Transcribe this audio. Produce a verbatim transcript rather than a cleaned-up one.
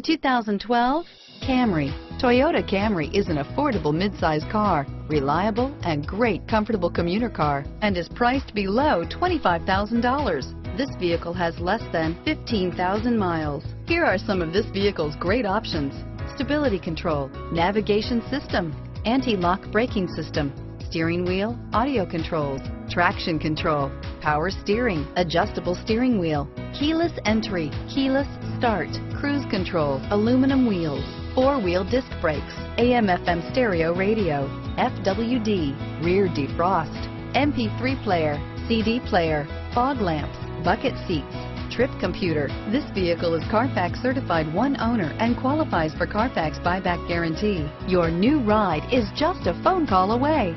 The two thousand twelve Camry. Toyota Camry is an affordable midsize car, reliable and great comfortable commuter car, and is priced below twenty-five thousand dollars. This vehicle has less than fifteen thousand miles. Here are some of this vehicle's great options: stability control, navigation system, anti-lock braking system, steering wheel audio controls, traction control, power steering, adjustable steering wheel, keyless entry, keyless start, cruise control, aluminum wheels, four-wheel disc brakes, A M F M stereo radio, F W D, rear defrost, M P three player, C D player, fog lamps, bucket seats, trip computer. This vehicle is Carfax certified one owner and qualifies for Carfax buyback guarantee. Your new ride is just a phone call away.